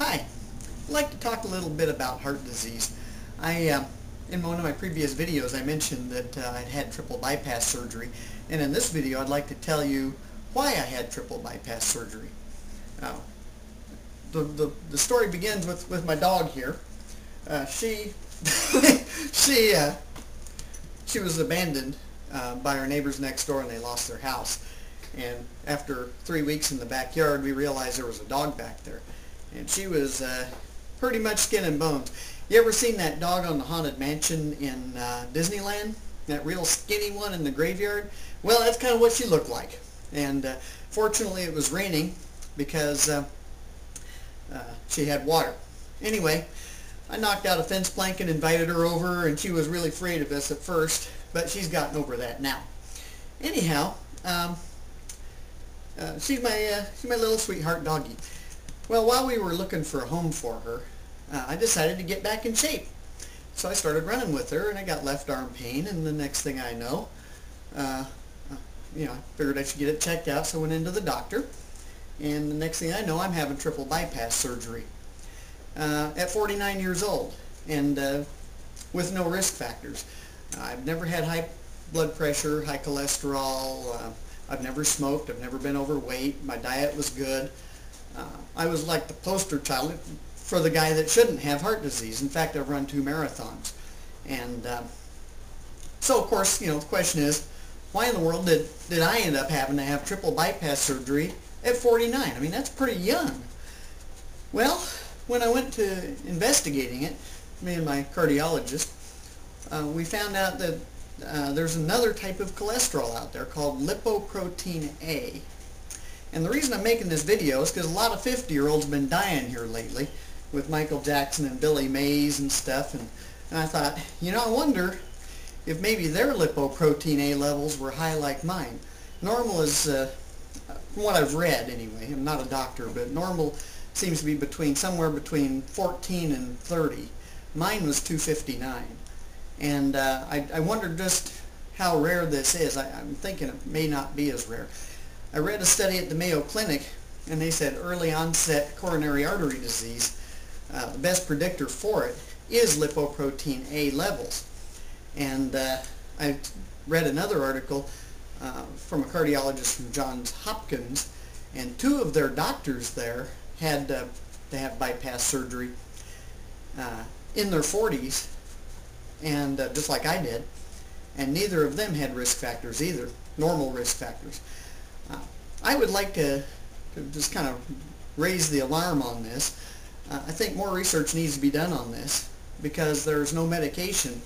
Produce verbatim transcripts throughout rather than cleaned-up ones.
Hi, I'd like to talk a little bit about heart disease. I, uh, in one of my previous videos I mentioned that uh, I'd had triple bypass surgery, and in this video I'd like to tell you why I had triple bypass surgery. Uh, the, the, the story begins with, with my dog here. Uh, she she, uh, she was abandoned uh, by our neighbors next door, and they lost their house. And after three weeks in the backyard, we realized there was a dog back there. And she was uh, pretty much skin and bones. You ever seen that dog on the Haunted Mansion in uh, Disneyland? That real skinny one in the graveyard? Well, that's kind of what she looked like. And uh, fortunately, it was raining because uh, uh, she had water. Anyway, I knocked out a fence plank and invited her over, and she was really afraid of us at first, but she's gotten over that now. Anyhow, um, uh, she's my uh, she's my little sweetheart doggy. Well, while we were looking for a home for her, uh, I decided to get back in shape. So I started running with her, and I got left arm pain, and the next thing I know, uh, you know, I figured I should get it checked out, so I went into the doctor, and the next thing I know, I'm having triple bypass surgery uh, at forty-nine years old, and uh, with no risk factors. I've never had high blood pressure, high cholesterol, uh, I've never smoked, I've never been overweight, my diet was good. Uh, I was like the poster child for the guy that shouldn't have heart disease. In fact, I've run two marathons. And uh, so, of course, you know, the question is, why in the world did, did I end up having to have triple bypass surgery at forty-nine? I mean, that's pretty young. Well, when I went to investigating it, me and my cardiologist, uh, we found out that uh, there's another type of cholesterol out there called lipoprotein A. And the reason I'm making this video is because a lot of fifty-year-olds have been dying here lately with Michael Jackson and Billy Mays and stuff. And, and I thought, you know, I wonder if maybe their lipoprotein A levels were high like mine. Normal is, uh, from what I've read anyway, I'm not a doctor, but normal seems to be between somewhere between fourteen and thirty. Mine was two fifty-nine. And uh, I, I wondered just how rare this is. I, I'm thinking it may not be as rare. I read a study at the Mayo Clinic, and they said early onset coronary artery disease, uh, the best predictor for it is lipoprotein A levels. And uh, I read another article uh, from a cardiologist from Johns Hopkins, and two of their doctors there had uh, to have bypass surgery uh, in their forties, and uh, just like I did, and neither of them had risk factors either, normal risk factors. Uh, I would like to, to just kind of raise the alarm on this. Uh, I think more research needs to be done on this because there's no medication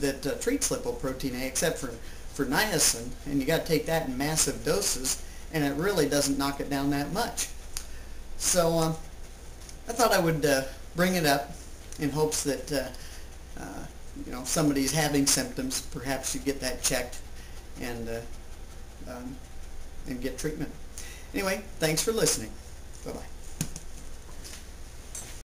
that uh, treats lipoprotein A except for, for niacin, and you got to take that in massive doses, and it really doesn't knock it down that much. So um, I thought I would uh, bring it up in hopes that uh, uh, you know, if somebody's having symptoms, perhaps you get that checked and uh, um, and get treatment. Anyway, thanks for listening. Bye-bye.